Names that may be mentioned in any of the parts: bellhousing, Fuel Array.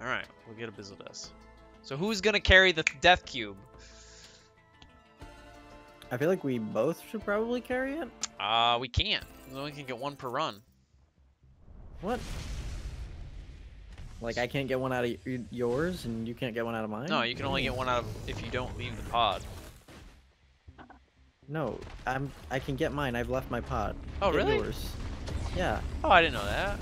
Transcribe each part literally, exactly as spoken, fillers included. Alright, we'll get a Bizzledusk. So who's gonna carry the Death Cube? I feel like we both should probably carry it. Uh, we can't. We only can get one per run. What? Like, I can't get one out of yours, and you can't get one out of mine? No, you can only get one out of if you don't leave the pod. No, I'm, I can get mine. I've left my pod. Oh, get really? Yours. Yeah. Oh, I didn't know that.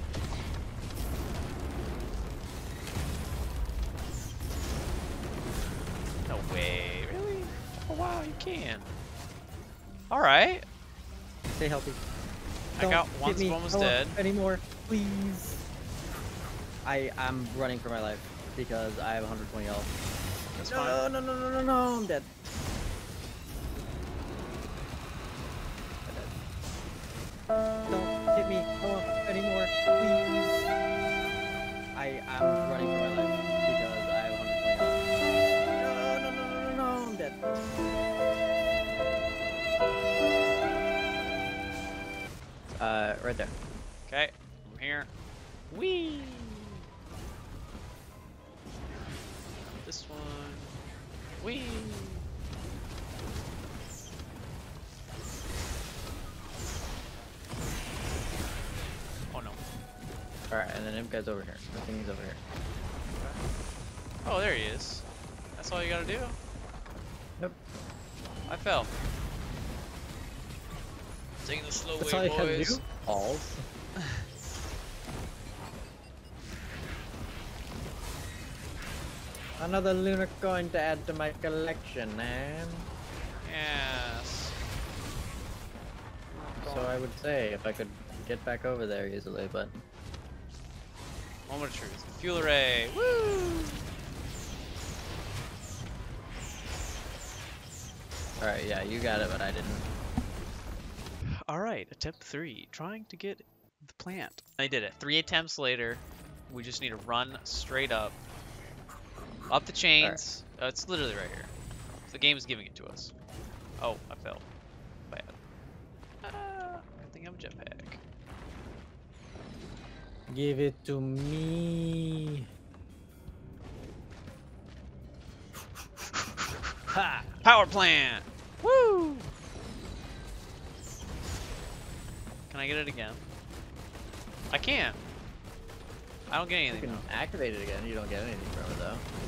No way. Really? Oh, wow, you can. All right. Stay healthy. I got one. One was dead. Anymore, please. I I'm running for my life because I have one hundred twenty health. That's fine. No, no, no, no, no, no! I'm dead. I'm dead. Don't hit me anymore, please. I I'm running for my life because I have one hundred twenty health. No, no, no, no, no, no! I'm dead. Uh, right there. Okay, I'm here. Whee! This one. Whee! Oh no. Alright, and then Imp guy's over here. I think he's over here. Oh, there he is. That's all you gotta do? Nope. I fell. Taking the slow way, boys. All. Another lunar coin to add to my collection, man. Yes. So I would say if I could get back over there easily, but. Moment of truth. Fuel array. Woo! All right, yeah, you got it, but I didn't. Alright, attempt three, trying to get the plant. I did it. Three attempts later, we just need to run straight up. Up the chains. Right. Uh, it's literally right here. The game is giving it to us. Oh, I fell. Bad. Uh, I think I'm a jetpack. Give it to me. Ha! Power plant! Woo! Can I get it again? I can't. I don't get anything. You can activate it again. You don't get anything from it though.